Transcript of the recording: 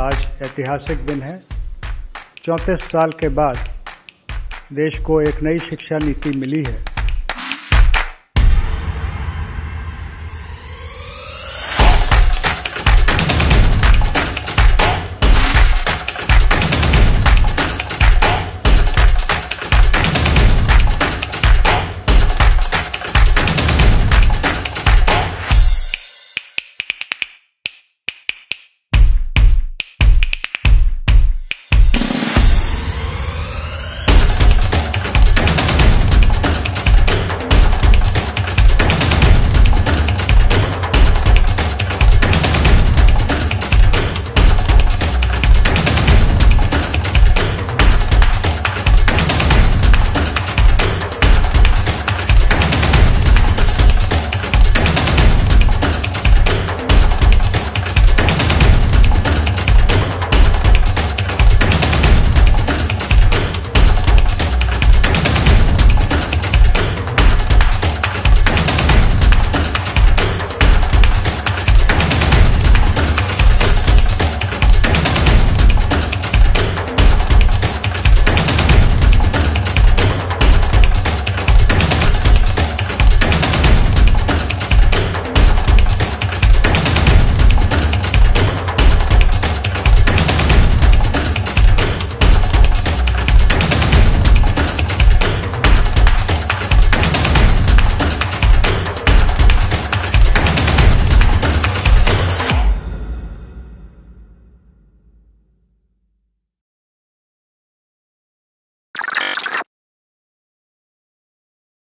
आज ऐतिहासिक दिन है। 34 साल के बाद देश को एक नई शिक्षा नीति मिली है।